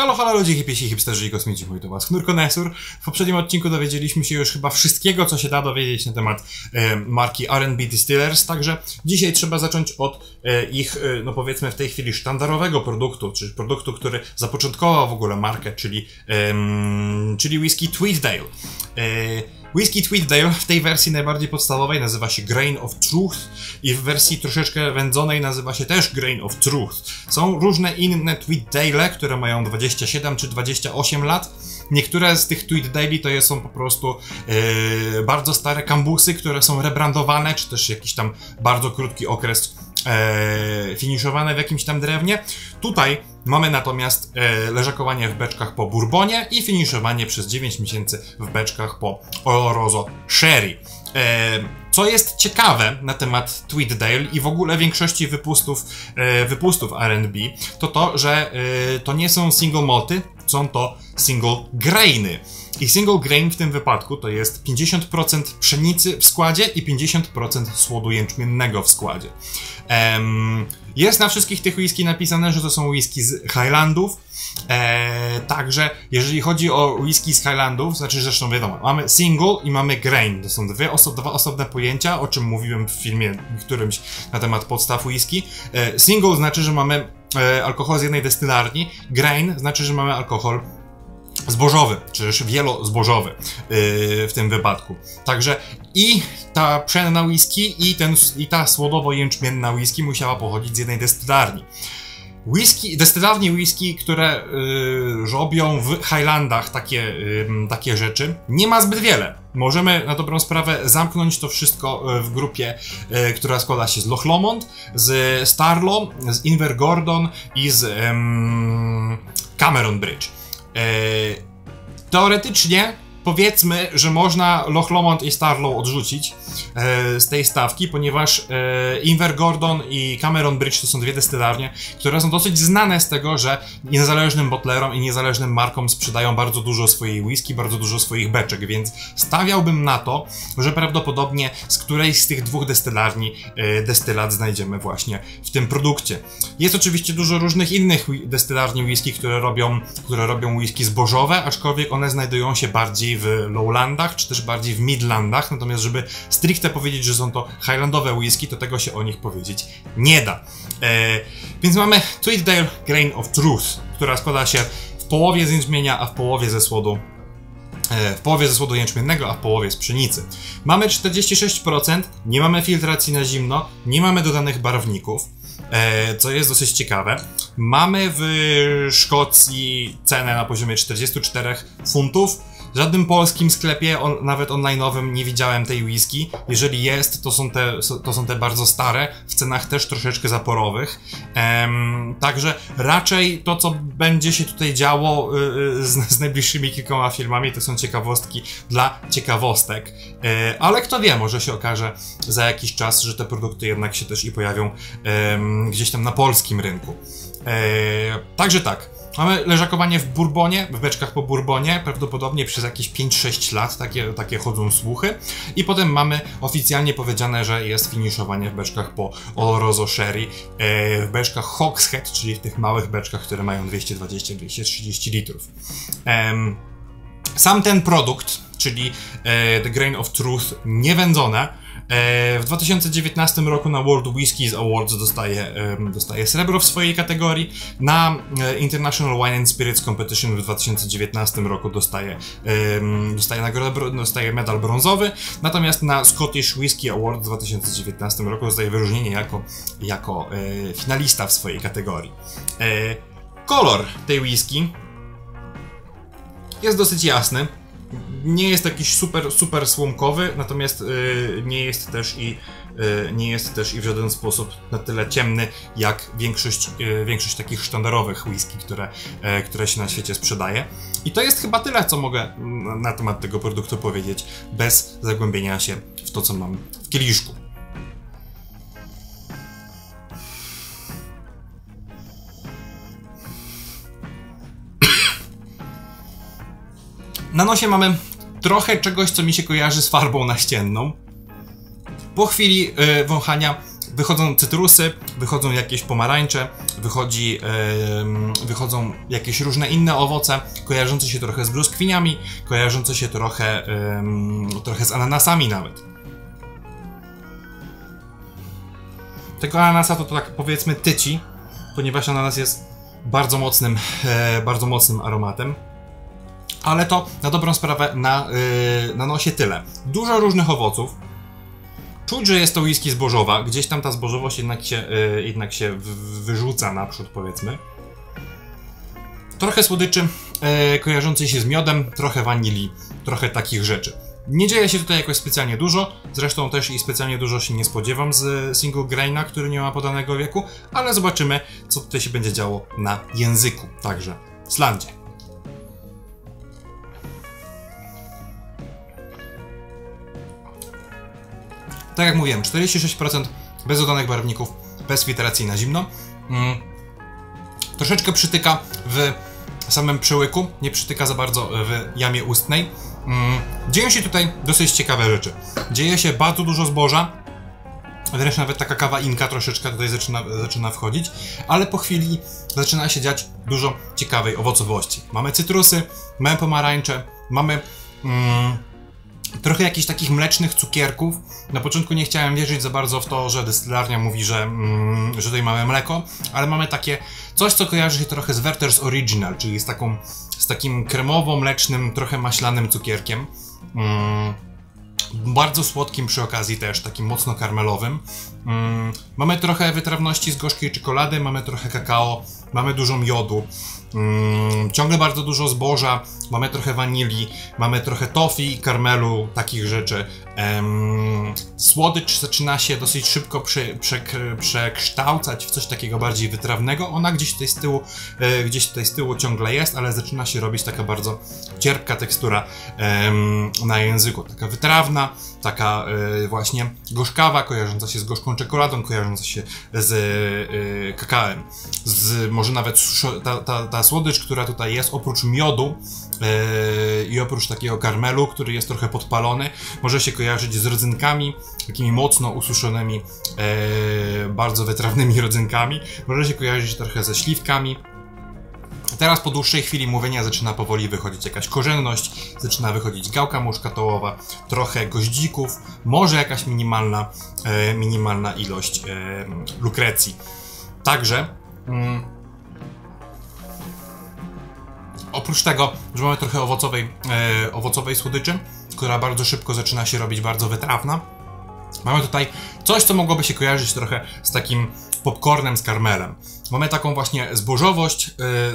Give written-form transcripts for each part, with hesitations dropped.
Halo, halo ludzie, hipiesi, hipsterzy i kosmici, mój to was KNUR Konesur. W poprzednim odcinku dowiedzieliśmy się już chyba wszystkiego, co się da dowiedzieć na temat marki R&B Distillers, także dzisiaj trzeba zacząć od ich, no powiedzmy w tej chwili sztandarowego produktu, czyli produktu, który zapoczątkował w ogóle markę, czyli whisky Tweeddale. Whisky Tweeddale w tej wersji najbardziej podstawowej nazywa się Grain of Truth i w wersji troszeczkę wędzonej nazywa się też Grain of Truth. Są różne inne Tweeddale, które mają 27 czy 28 lat. Niektóre z tych Tweeddali to są po prostu bardzo stare kambusy, które są rebrandowane, czy też jakiś tam bardzo krótki okres finiszowane w jakimś tam drewnie. Tutaj mamy natomiast leżakowanie w beczkach po Bourbonie i finiszowanie przez 9 miesięcy w beczkach po Oloroso Sherry. Co jest ciekawe na temat Tweeddale i w ogóle większości wypustów R&B, to to, że to nie są single malty, są to single grainy. I single grain w tym wypadku to jest 50% pszenicy w składzie i 50% słodu jęczmiennego w składzie. Jest na wszystkich tych whisky napisane, że to są whisky z Highlandów. Także jeżeli chodzi o whisky z Highlandów, znaczy zresztą wiadomo, mamy single i mamy grain. To są dwa osobne pojęcia, o czym mówiłem w filmie którymś na temat podstaw whisky. Single znaczy, że mamy alkohol z jednej destylarni. Grain znaczy, że mamy alkohol zbożowy, czy też wielozbożowy w tym wypadku. Także i ta pszenna whisky i ta słodowo-jęczmienna whisky musiała pochodzić z jednej destylarni. Destylarnie whisky, które robią w Highlandach takie rzeczy, nie ma zbyt wiele. Możemy na dobrą sprawę zamknąć to wszystko w grupie, która składa się z Loch Lomond, z Starlaw, z Invergordon i z Cameron Bridge. Teoretycznie powiedzmy, że można Loch Lomond i Starlaw odrzucić z tej stawki, ponieważ Invergordon i Cameron Bridge to są dwie destylarnie, które są dosyć znane z tego, że niezależnym bottlerom i niezależnym markom sprzedają bardzo dużo swojej whisky, bardzo dużo swoich beczek, więc stawiałbym na to, że prawdopodobnie z którejś z tych dwóch destylarni destylat znajdziemy właśnie w tym produkcie. Jest oczywiście dużo różnych innych destylarni whisky, które robią whisky zbożowe, aczkolwiek one znajdują się bardziej w Lowlandach, czy też bardziej w Midlandach, natomiast żeby stricte powiedzieć, że są to highlandowe whisky, to tego się o nich powiedzieć nie da. Więc mamy Tweeddale Grain of Truth, która składa się w połowie z jęczmienia, a w połowie ze słodu jęczmiennego, a w połowie z pszenicy. Mamy 46%, nie mamy filtracji na zimno, nie mamy dodanych barwników, co jest dosyć ciekawe. Mamy w Szkocji cenę na poziomie 44 funtów. W żadnym polskim sklepie, nawet online'owym, nie widziałem tej whisky. Jeżeli jest, to są te bardzo stare, w cenach też troszeczkę zaporowych. Także raczej to, co będzie się tutaj działo z najbliższymi kilkoma filmami, to są ciekawostki dla ciekawostek. Ale kto wie, może się okaże za jakiś czas, że te produkty jednak się też i pojawią gdzieś tam na polskim rynku. Także tak. Mamy leżakowanie w Bourbonie, w beczkach po Bourbonie, prawdopodobnie przez jakieś 5-6 lat, takie chodzą słuchy. I potem mamy oficjalnie powiedziane, że jest finiszowanie w beczkach po Oloroso Sherry, w beczkach Hogshead, czyli w tych małych beczkach, które mają 220-230 litrów. Sam ten produkt, czyli The Grain of Truth niewędzone, w 2019 roku na World Whiskies Awards dostaje srebro w swojej kategorii, na International Wine and Spirits Competition w 2019 roku dostaje medal brązowy, natomiast na Scottish Whisky Awards w 2019 roku dostaje wyróżnienie jako finalista w swojej kategorii. Kolor tej whisky jest dosyć jasny. Nie jest jakiś super słomkowy, natomiast nie jest też i w żaden sposób na tyle ciemny, jak większość takich sztandarowych whisky, które się na świecie sprzedaje. I to jest chyba tyle, co mogę na temat tego produktu powiedzieć, bez zagłębienia się w to, co mam w kieliszku. Na nosie mamy trochę czegoś, co mi się kojarzy z farbą naścienną. Po chwili wąchania wychodzą cytrusy, wychodzą jakieś pomarańcze, wychodzą jakieś różne inne owoce, kojarzące się trochę z blueskwiniami, kojarzące się trochę z ananasami nawet. Tego ananasa to tak powiedzmy tyci, ponieważ ananas jest bardzo mocnym aromatem. Ale to na dobrą sprawę na nosie tyle. Dużo różnych owoców. Czuć, że jest to whisky zbożowa. Gdzieś tam ta zbożowość jednak się wyrzuca naprzód, powiedzmy. Trochę słodyczy kojarzącej się z miodem, trochę wanilii, trochę takich rzeczy. Nie dzieje się tutaj jakoś specjalnie dużo, zresztą też i specjalnie dużo się nie spodziewam z single graina, który nie ma podanego wieku, ale zobaczymy, co tutaj się będzie działo na języku, także w slandzie. Tak jak mówiłem, 46% bez dodanych barwników, bez filtracji na zimno. Troszeczkę przytyka w samym przełyku, nie przytyka za bardzo w jamie ustnej. Dzieją się tutaj dosyć ciekawe rzeczy. Dzieje się bardzo dużo zboża. Wreszcie nawet taka kawa inka troszeczkę tutaj zaczyna wchodzić. Ale po chwili zaczyna się dziać dużo ciekawej owocowości. Mamy cytrusy, mamy pomarańcze, mamy trochę jakichś takich mlecznych cukierków. Na początku nie chciałem wierzyć za bardzo w to, że destylarnia mówi, że tutaj mamy mleko. Ale mamy takie coś, co kojarzy się trochę z Werther's Original, czyli z takim kremowo-mlecznym, trochę maślanym cukierkiem. Bardzo słodkim przy okazji też, takim mocno karmelowym. Mamy trochę wytrawności z gorzkiej czekolady, mamy trochę kakao, mamy dużo miodu. Ciągle bardzo dużo zboża, mamy trochę wanilii, mamy trochę tofi, karmelu, takich rzeczy. Słodycz zaczyna się dosyć szybko przekształcać w coś takiego bardziej wytrawnego. Ona gdzieś tutaj z tyłu ciągle jest, ale zaczyna się robić taka bardzo cierpka tekstura na języku. Taka wytrawna, taka właśnie gorzkawa, kojarząca się z gorzką czekoladą, kojarząca się z kakałem. Może nawet ta słodycz, która tutaj jest, oprócz miodu i oprócz takiego karmelu, który jest trochę podpalony, może się kojarzyć z rodzynkami, takimi mocno ususzonymi, bardzo wytrawnymi rodzynkami. Może się kojarzyć trochę ze śliwkami. Teraz po dłuższej chwili mówienia zaczyna powoli wychodzić jakaś korzenność, zaczyna wychodzić gałka muszkatołowa, trochę goździków, może jakaś minimalna ilość lukrecji. Także oprócz tego, że mamy trochę owocowej słodyczy, która bardzo szybko zaczyna się robić bardzo wytrawna, mamy tutaj coś, co mogłoby się kojarzyć trochę z takim popcornem z karmelem. Mamy taką właśnie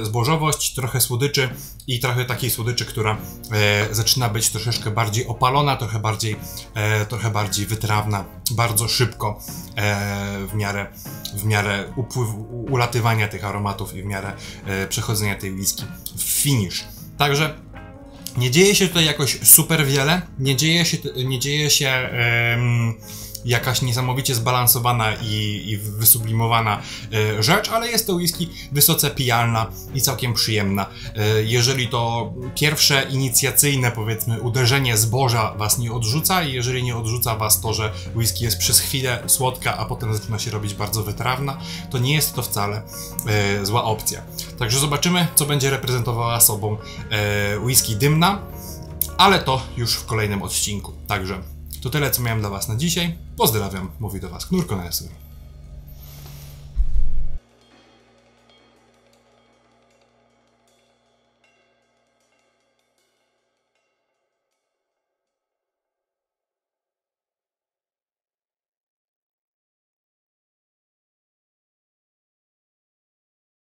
zbożowość, trochę słodyczy i trochę takiej słodyczy, która zaczyna być troszeczkę bardziej opalona, trochę bardziej wytrawna, bardzo szybko w miarę ulatywania tych aromatów i w miarę przechodzenia tej whisky w finish. Także nie dzieje się tutaj jakoś super wiele, nie dzieje się jakaś niesamowicie zbalansowana i wysublimowana rzecz, ale jest to whisky wysoce pijalna i całkiem przyjemna. Jeżeli to pierwsze inicjacyjne, powiedzmy, uderzenie zboża was nie odrzuca i jeżeli nie odrzuca was to, że whisky jest przez chwilę słodka, a potem zaczyna się robić bardzo wytrawna, to nie jest to wcale zła opcja. Także zobaczymy, co będzie reprezentowała sobą whisky dymna, ale to już w kolejnym odcinku. Także to tyle, co miałem dla was na dzisiaj. Pozdrawiam, mówi do was KNUR Konesur.